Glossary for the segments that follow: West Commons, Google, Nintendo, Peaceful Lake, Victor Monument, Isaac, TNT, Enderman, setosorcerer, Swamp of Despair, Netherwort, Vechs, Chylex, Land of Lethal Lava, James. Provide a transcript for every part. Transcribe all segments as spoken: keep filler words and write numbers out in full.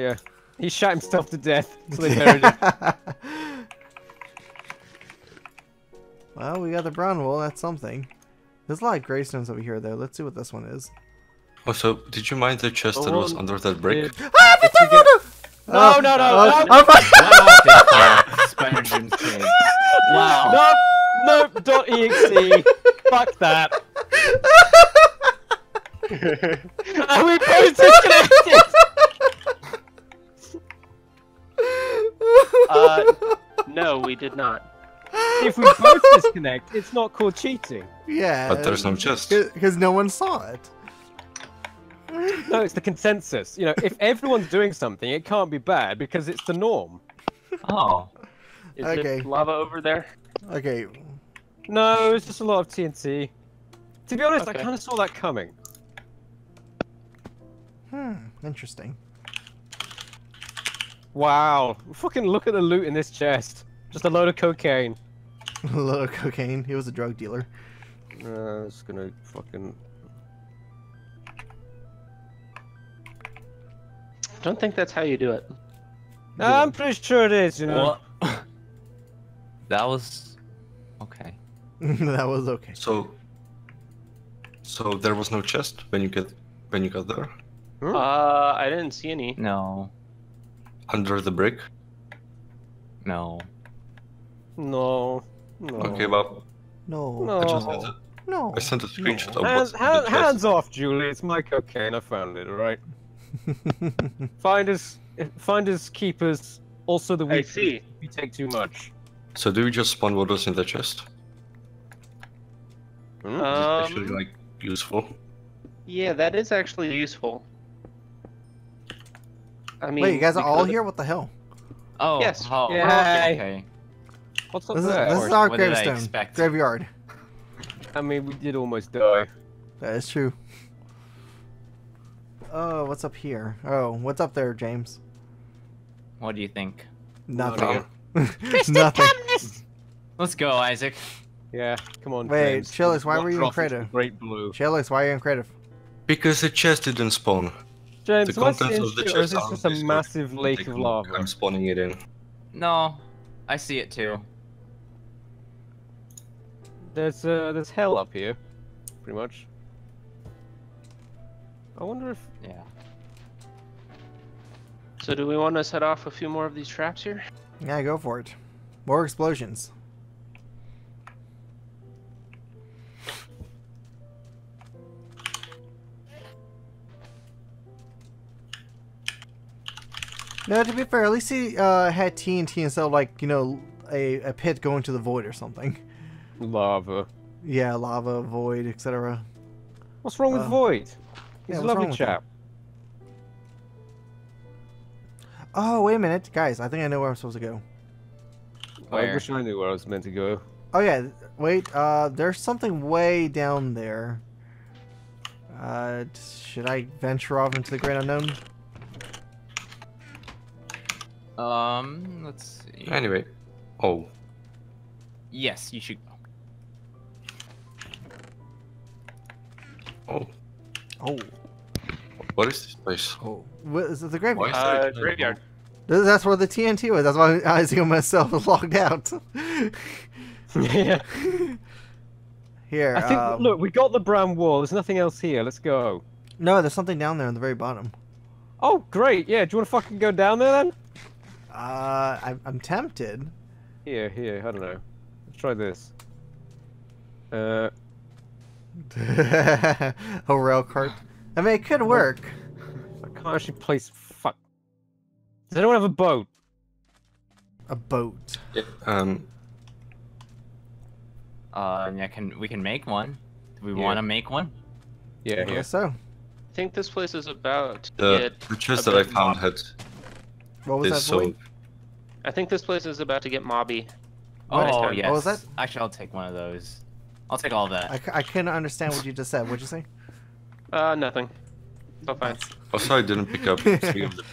Yeah. He shot himself to death, so they buried him. Well, we got the brown wool, that's something. There's a lot of grey stones over here, though. Let's see what this one is. Oh, so did you mind the chest oh, that was under that brick? Yeah. Ah, but get... No, no, no, no! no, no. Wow. No, no, dot E X E. Fuck that. Are we both disconnected? Uh, no, we did not. If we both disconnect, it's not called cheating. Yeah. But there's no chest. Because no one saw it. No, it's the consensus. You know, if everyone's doing something, it can't be bad because it's the norm. Oh. Is okay. Lava over there? Okay. No, it's just a lot of T N T. To be honest, okay. I kind of saw that coming. Hmm, interesting. Wow. Fucking look at the loot in this chest. Just a load of cocaine. A load of cocaine? He was a drug dealer. Uh, it's gonna fucking... I don't think that's how you do it. No, yeah. I'm pretty sure it is, you know. Well, that was... okay. That was okay. So... So there was no chest when you get... when you got there? Uh, I didn't see any. No. Under the brick? No. No. No. Okay, well. No. No. I just sent a, no. I sent a screenshot no. of hands, what's hand, hands off, Julie. It's my cocaine. I found it, alright? Finders, finders, keepers, also the weak. I see. If you take too much. So do we just spawn what was in the chest? Um, is it actually, like, useful? Yeah, that is actually useful. I mean, wait, you guys are all here? What the hell? Oh, yes. Oh, yeah. Okay. What's up this there? Is, this is our gravestone. Graveyard. I mean, we did almost die. That is true. Oh, what's up here? Oh, what's up there, James? What do you think? Nothing. Nothing. Let's go, Isaac. Yeah, come on, wait, James. Chylex, why what were you in creative? Great blue. Chylex, why are you in creative? Because the chest didn't spawn. James, the contents of the chest or is this just a massive lake of lava? I'm spawning it in. No, I see it too. There's uh, there's hell up here, pretty much. I wonder if yeah. So do we want to set off a few more of these traps here? Yeah, go for it. More explosions. No, to be fair, at least he uh, had T N T instead of, like, you know, a, a pit going to the void or something. Lava. Yeah, lava, void, et cetera. What's wrong uh, with void? He's yeah, a lovely chap. Oh, wait a minute. Guys, I think I know where I'm supposed to go. Where? I wish I knew where I was meant to go. Oh, yeah. Wait, uh, there's something way down there. Uh, should I venture off into the great unknown? Um, let's see. Anyway. Oh. Yes, you should go. Oh. Oh. What is this place? Oh. What is it, the graveyard? Uh, graveyard. This, that's where the T N T was. That's why Isaac and myself was logged out. Yeah. Here. I think, um, look, we got the brown wall. There's nothing else here. Let's go. No, there's something down there on the very bottom. Oh, great. Yeah, do you want to fucking go down there then? Uh, I'm, I'm tempted. Here, here, I don't know. Let's try this. Uh... a rail cart. I mean, it could work. I can't actually place... Fuck. Does anyone have a boat? A boat. Yeah, um... Uh, yeah, can, we can make one. Do we yeah. want to make one? Yeah, I guess so. I think this place is about... The, the chest that I found had... What was this that void? So... I think this place is about to get mobby. Oh, oh yes. What was that? Actually, I'll take one of those. I'll take all that. I, I couldn't understand what you just said. What'd you say? Uh, nothing. It's fine. Also, I didn't pick up three of them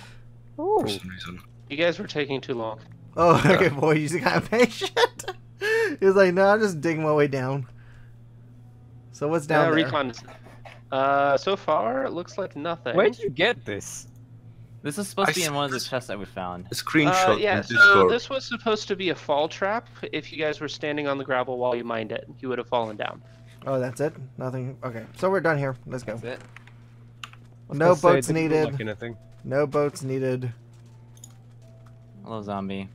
for some reason. You guys were taking too long. Oh, okay, yeah. Boy, you just got patient. He was like, no, I'm just digging my way down. So what's down yeah, there? Recon. Uh, so far, it looks like nothing. Where'd you get this? This is supposed I to be in one of the chests that we found. A screenshot. Uh, yeah, in so this was supposed to be a fall trap. If you guys were standing on the gravel while you mined it, you would have fallen down. Oh, that's it? Nothing? Okay, so we're done here. Let's go. That's it. No boats needed. No boats needed. Hello, zombie.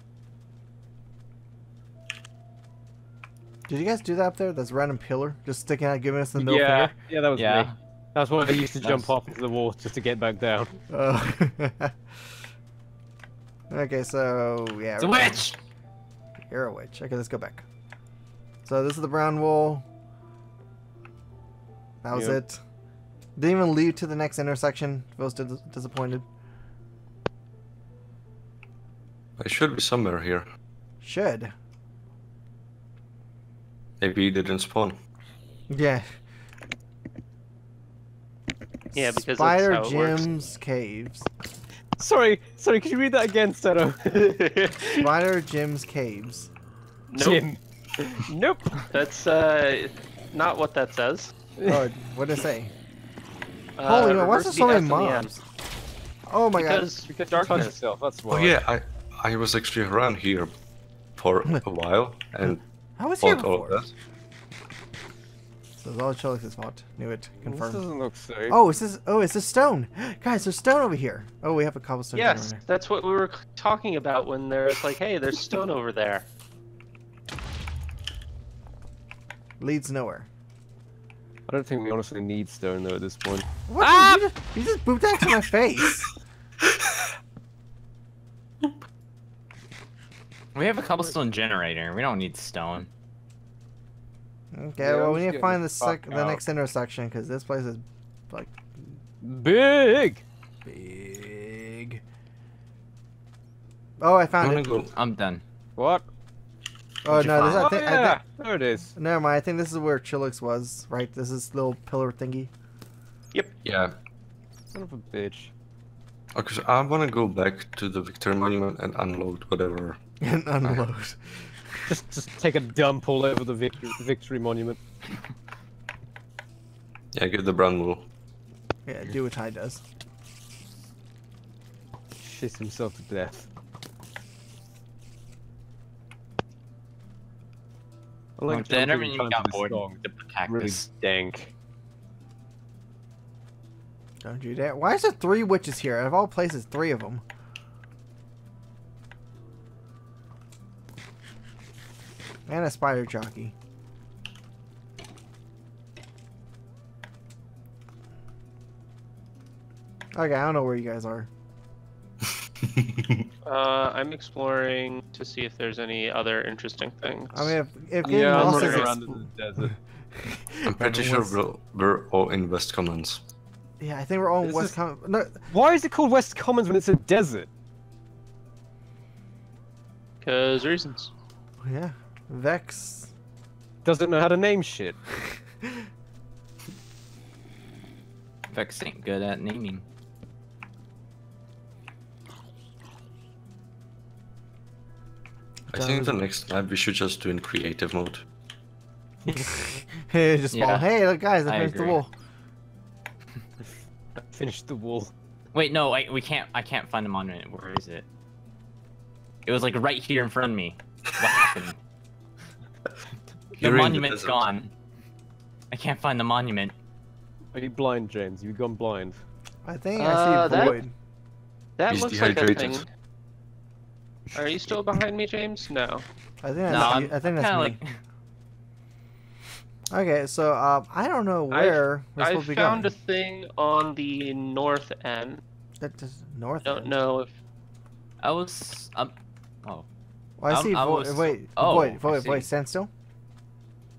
Did you guys do that up there? That's random pillar just sticking out, giving us the middle yeah. finger? Yeah, that was yeah. me. That's why I used to jump off the wall just to get back down. Oh. Okay, so yeah. It's a witch. Done. You're a witch. Okay, let's go back. So this is the brown wool. That was yep. it. Didn't even lead to the next intersection. I was disappointed. I should be somewhere here. Should. Maybe you didn't spawn. Yeah. Yeah, because Spider that's how it Jim's works. Caves. Sorry, sorry, could you read that again, Seto? Spider Jim's Caves. Nope. Jim. Nope. That's uh, not what that says. Oh, what did it say? Uh, Holy man, why's there so many mobs? Oh my because god. Because darkness itself, that's why. Oh yeah, I, I was actually around here for a while and I was here before. That. So it's all Chelix's fault. Knew it. Confirmed. This doesn't look safe. Oh, it's this, oh, it's a stone. Guys, there's stone over here. Oh, we have a cobblestone. Yes, that's what we were talking about when there's like, hey, there's stone over there. Leads nowhere. I don't think we honestly need stone though at this point. What? Ah! You, just, you just booped that to my face. We have a cobblestone generator. We don't need stone. Okay, yeah, well we need to find the sec the next intersection because this place is like big, big. Oh, I found it. Go. I'm done. What? Oh Did no, this, I think, oh, yeah. I think, there it is. Never mind. I think this is where Chylex was. Right? This is little pillar thingy. Yep. Yeah. Son of a bitch. Okay, so I want to go back to the Victor Monument and unload whatever. And unload. Just, just take a dump all over the victory, victory monument. Yeah, give the brown wool. Yeah, do what Ty does. Shits himself to death. I like the Enderman got bored with the protect really stank. Don't do that. Why is there three witches here? Out of all places, three of them. And a spider jockey. Okay, I don't know where you guys are. uh, I'm exploring to see if there's any other interesting things. I mean, if, if yeah, I'm running around in the desert. I'm pretty sure we're, we're all in West Commons. Yeah, I think we're all in West Commons. No. Why is it called West Commons when it's a desert? Because reasons. Yeah. Vechs doesn't know how to name shit. Vechs ain't good at naming. I think the next lab we should just do in creative mode. Hey, just yeah. fall. Hey, look, guys, I, I finished agree. the wall. I finished the wall. Wait, no, I, we can't. I can't find the monument. Where is it? It was like right here in front of me. What happened? The You're monument's the gone. I can't find the monument. Are you blind, James? You've gone blind. I think uh, I see void. That, that looks dehydrated. like a thing. Are you still behind me, James? No. I think that's, no, I think I'm that's me. Like... Okay, so uh, I don't know where I, we're supposed I to be going. I found a thing on the north end. That does north. I don't end. know if I was. Um... Oh. Well, I I'm, see. I was... Wait, oh, void, void, void. Stand still.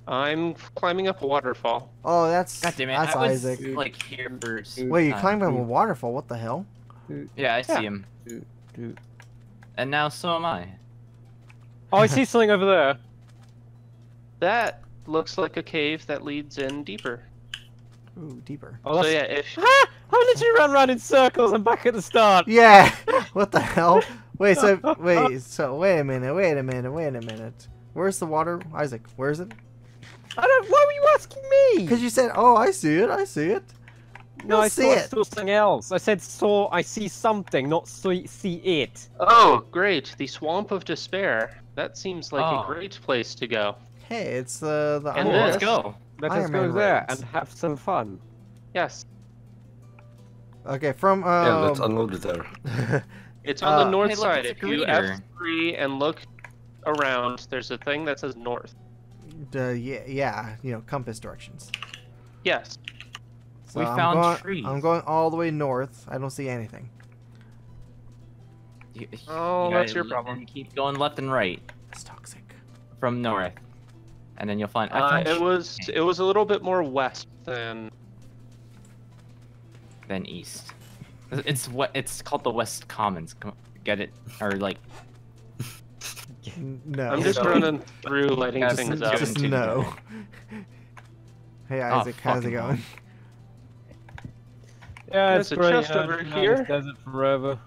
I'm climbing up a waterfall. Oh, that's God damn it. that's I Isaac. Was, like here for Wait, you climbed up a waterfall? What the hell? Yeah, I see yeah. him. And now so am I. Oh, I see something over there. That looks like a cave that leads in deeper. Ooh, deeper. Oh, so yeah, if ah, how did you run around in circles? I'm back at the start. Yeah. What the hell? Wait, so wait, so wait a minute, wait a minute, wait a minute. Where's the water, Isaac? Where is it? I don't. Why were you asking me? Because you said, "Oh, I see it. I see it." No, I see it. Saw something else. I said saw. I see something, not see see it. Oh, great! The Swamp of Despair. That seems like oh. a great place to go. Hey, it's uh, the. And let's go. Let us go there and have some fun. Yes. Okay, from. Um... Yeah, let's unload it there. It's on uh, the north hey, look, side. If you F three and look around, there's a thing that says north. Uh, yeah, yeah, you know, compass directions. Yes. So we I'm found going, trees. I'm going all the way north. I don't see anything. You, oh, you that's your problem. You keep going left and right. That's toxic. From north, and then you'll find. Uh, it was it was a little bit more west than than east. It's what it's called the West Commons. Come on, get it or like. No. I'm just running through lighting just, things just up. Just no. Hey Isaac, oh, how's it going? Yeah, it's a chest over here. Does it forever.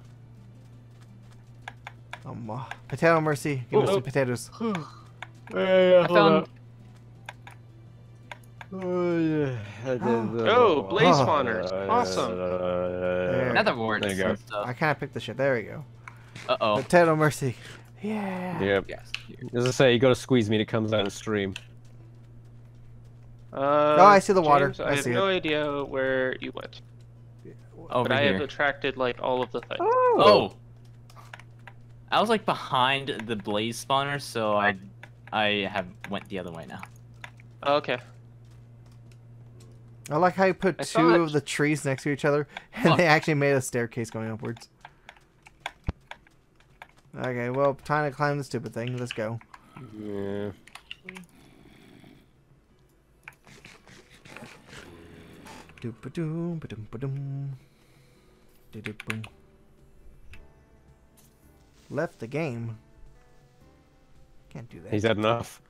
Um, uh, potato mercy. Give Ooh. us some potatoes. yeah, yeah, I found. Oh, yeah. oh, blaze spawners! Oh, awesome. Uh, Another ward. There you go. I kind of picked the shit. There we go. Uh oh. Potato mercy. Yeah. Yep. Yes. As I say, you gotta squeeze me to come down the stream. Uh, oh, I see the water. James, I, I have see no it. idea where you went. Over but here. I have attracted like all of the things. Oh. oh. I was like behind the blaze spawner, so I, I have went the other way now. Okay. I like how you put I two of the trees next to each other, and oh. they actually made a staircase going upwards. Okay, well, time to climb the stupid thing. Let's go. Yeah. Left the game. Can't do that. He's had enough.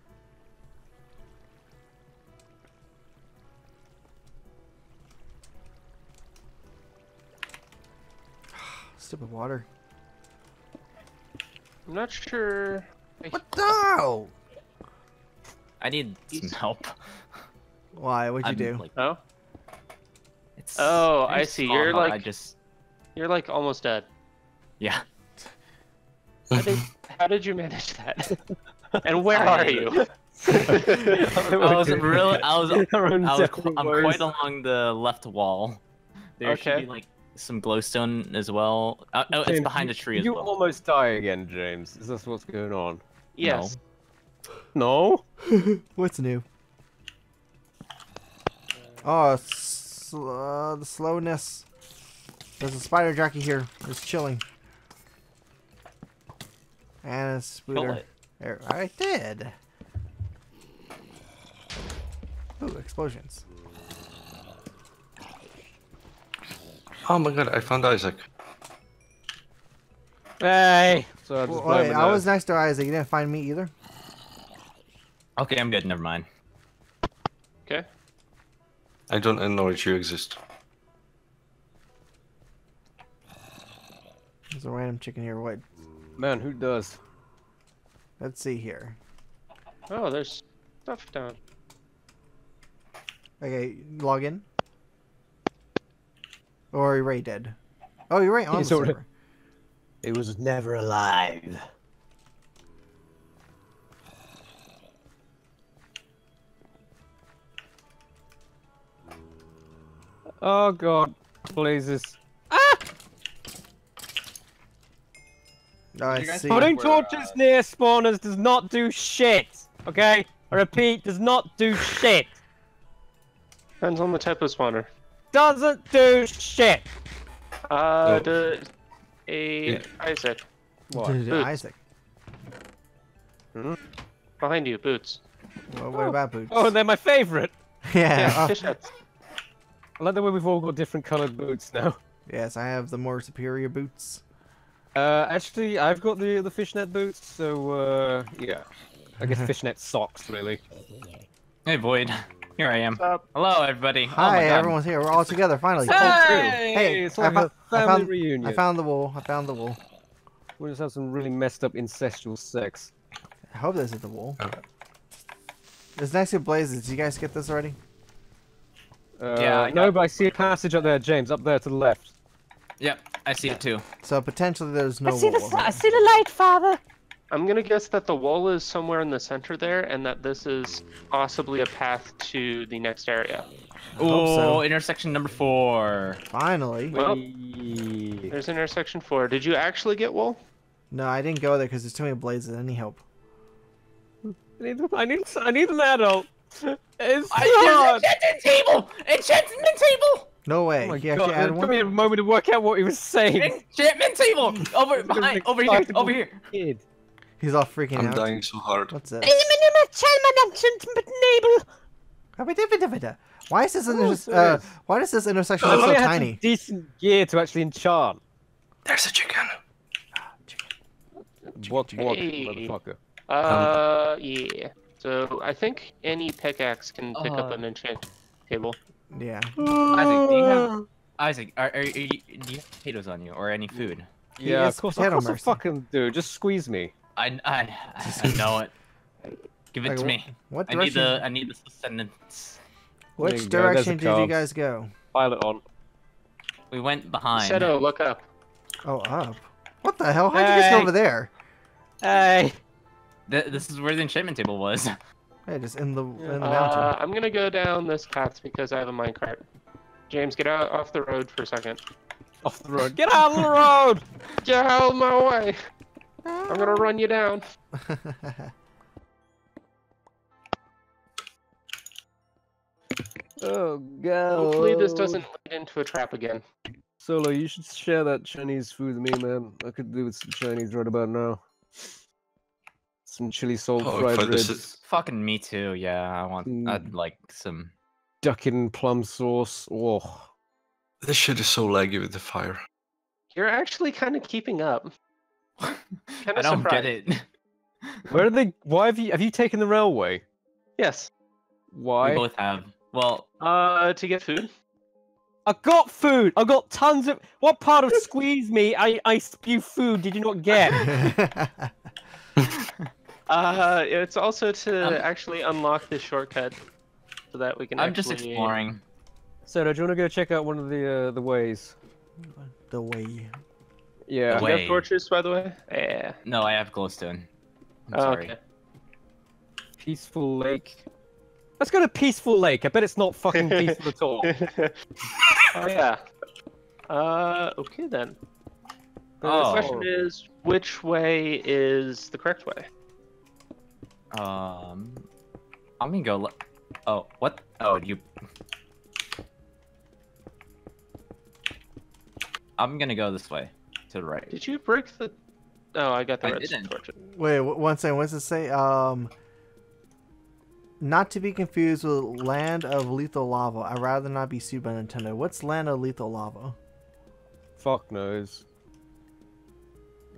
Sip of water. I'm not sure. What the? I need some help. Why? What'd you I'm do? Like... Oh. It's oh, I see. You're like I just... you're like almost dead. Yeah. How did, how did you manage that? And where are you? I was really. I was. I was I'm quite along the left wall. There okay. should be like some glowstone as well. Oh, no, James, it's behind you, a tree as you well. You almost die again, James. Is this what's going on? Yes. No. no? What's new? Oh. It's... Uh, the slowness. There's a spider jockey here. It's chilling. And a spooter. There, I did. Ooh, explosions. Oh my god, I found Isaac. Hey! So I, just well, wait, I was next to Isaac. You didn't find me either? Okay, I'm good. Never mind. Okay. I don't acknowledge you exist. There's a random chicken here. What? Man, who does? Let's see here. Oh, there's stuff down. Okay, log in. Or are you already dead? Oh, you're right on He's the already... server. It was never alive. Oh god, blazes. Ah! No, I see. Putting torches uh... near spawners does not do shit, okay? I repeat, does not do shit. Depends on the type of spawner. Doesn't do shit. Uh, the... A... Yeah. Isaac. What? Isaac. Hmm? Behind you, boots. Well, what oh. about boots? Oh, they're my favorite. Yeah. yeah fish hats. I like the way we've all got different colored boots now. Yes, I have the more superior boots. Uh, actually, I've got the the fishnet boots, so uh, yeah. I guess fishnet socks, really. Hey, Void. Here I am. Hello, everybody. Hi, oh my God. Everyone's here. We're all together finally. Hey, hey it's like a family found, reunion. I found the wool. I found the wool. We just have some really messed up incestual sex. I hope this is the wool. Okay. This next to blazes. Did you guys get this already? Uh, yeah. No, but I see a passage up there, James, up there to the left. Yep, I see it too. So potentially there's no I see wall. The, I see the light, Father. I'm gonna guess that the wall is somewhere in the center there, and that this is possibly a path to the next area. Oh, so. Intersection number four. Finally. Well, there's intersection four. Did you actually get wool? No, I didn't go there because there's too many blades and any help. I need, I need, I need an adult. It's I, there's an enchantment table! Enchantment table! No way. Oh my God, it took me a moment to work out what he was saying. Enchantment table! Over, behind, over here, over here. Kid. He's all freaking I'm out. I'm dying so hard. What's this? Why is this, oh, so uh, why does this intersection look so tiny? Some decent gear to actually enchant. There's a chicken. Oh, chicken. Walk, walk, hey. motherfucker. Uh, um, yeah. So I think any pickaxe can pick uh, up an enchant table. Yeah. Isaac, do you have Isaac? Are, are, are you, do you have potatoes on you or any food? Yeah, yeah of course. Of course I fucking do. Just squeeze me. I I, I know it. Give it like, to me. What, what I need the I need the sustenance. Which direction did you guys go? Pile it on. We went behind. Shadow, look up. Oh, up. What the hell? How did hey. you guys go over there? Hey. Th this is where the enchantment table was. Hey, just in the in the uh, mountain. I'm gonna go down this path because I have a minecart. James, get out off the road for a second. Off the road. Get out of the road! Get out of my way! I'm gonna run you down. Oh god. Hopefully this doesn't lead into a trap again. Solo, you should share that Chinese food with me, man. I could do with some Chinese right about now. Some chili salt oh, fried ribs. Is... Fucking me too, yeah. I want mm. I'd like some duck and plum sauce. Oh. This shit is so laggy with the fire. You're actually kind of keeping up. Kind of I don't surprised. get it. Where are they? Why have you? Have you taken the railway? Yes. Why? We both have. Well, uh, to get food. I got food. I got tons of. What part of squeeze me? I I spew food. Did you not get? uh, it's also to um, actually unlock this shortcut, so that we can. I'm actually... just exploring. So, do you want to go check out one of the uh, the ways? The way. Yeah. Do you have torches, by the way? Yeah. No, I have glowstone. I'm oh, sorry. Okay. Peaceful Lake. Let's go to Peaceful Lake. I bet it's not fucking peaceful at all. Oh yeah. Uh. Okay then. Oh. The question is, which way is the correct way? Um. I'm gonna go. Oh, what? Oh, you. I'm gonna go this way. To the right. Did you break the? Oh, I got the redstone torch. Wait, one second. What's it say? Um, not to be confused with Land of Lethal Lava. I'd rather not be sued by Nintendo. What's Land of Lethal Lava? Fuck knows.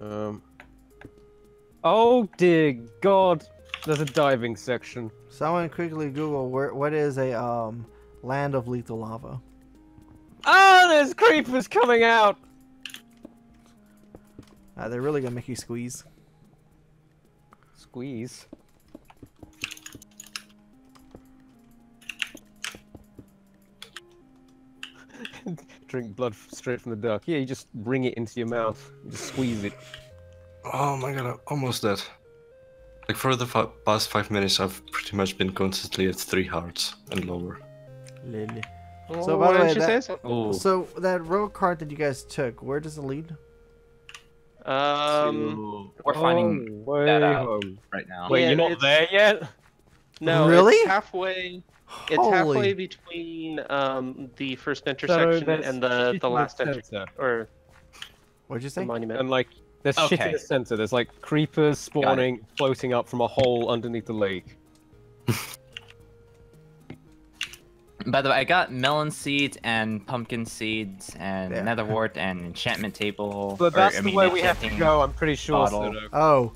Um. Oh dear God! There's a diving section. Someone quickly Google where what is a um Land of Lethal Lava. Oh, there's creepers coming out. Uh, they're really gonna make you squeeze. Squeeze. Drink blood straight from the duck. Yeah, you just bring it into your mouth. Just squeeze it. Oh my god, I'm almost dead. Like for the f past five minutes, I've pretty much been constantly at three hearts and lower. Lily. Oh, so by the way, that, oh. so that road card that you guys took, where does it lead? Um, we're finding oh, that out home. right now. Wait, yeah, you're not it's... there yet? No, really? It's halfway. It's Holy. halfway between um the first intersection so and the the last intersection. Or what'd you say? Monument. And like there's okay. shit in the center. There's like creepers spawning, floating up from a hole underneath the lake. By the way, I got melon seeds and pumpkin seeds and yeah. netherwort and enchantment table. But that's or, I mean, the way we have to go, I'm pretty sure. Oh.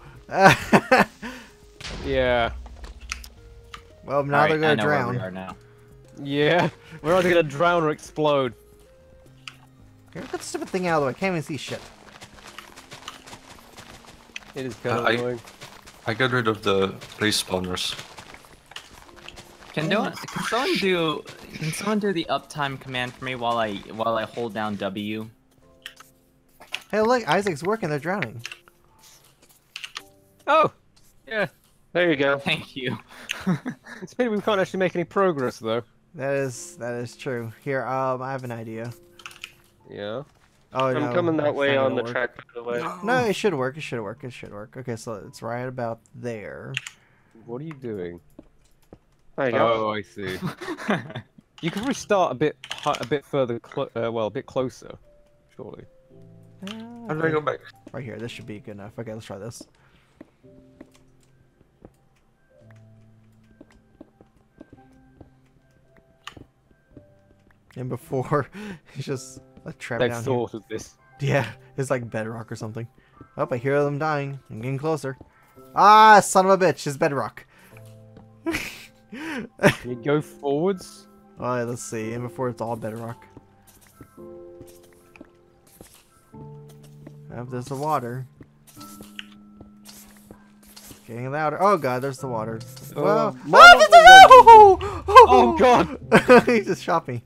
Yeah. Well, now right, they're going to drown. Where we are now. Yeah. We're either going to drown or explode. Get that stupid thing out of the way. I can't even see shit. It is kind uh, of annoying. I got rid of the place spawners. Can, oh. do, can someone do Can someone do the uptime command for me while I while I hold down W? Hey, look, Isaac's working. They're drowning. Oh, yeah. There you go. Thank you. It's pity we can't actually make any progress though. That is that is true. Here, um, I have an idea. Yeah. Oh, I'm no, coming that way on the work. track, by the way. No. no, it should work. It should work. It should work. Okay, so it's right about there. What are you doing? There you go. Oh, I see. You can restart a bit, a bit further. Cl uh, well, a bit closer, surely. Uh, I'm gonna go back. Right here. This should be good enough. Okay, let's try this. And before, it's just a trap down here. Sort of this. Yeah, it's like bedrock or something. Oh, I hear them dying. I'm getting closer. Ah, son of a bitch, it's bedrock. Can you go forwards? Alright, let's see. And before, it's all bedrock. Oh, there's the water. Getting louder. Oh god, there's the water. Oh, well, oh, oh, oh, oh, oh, oh, oh, oh god! He just shot me.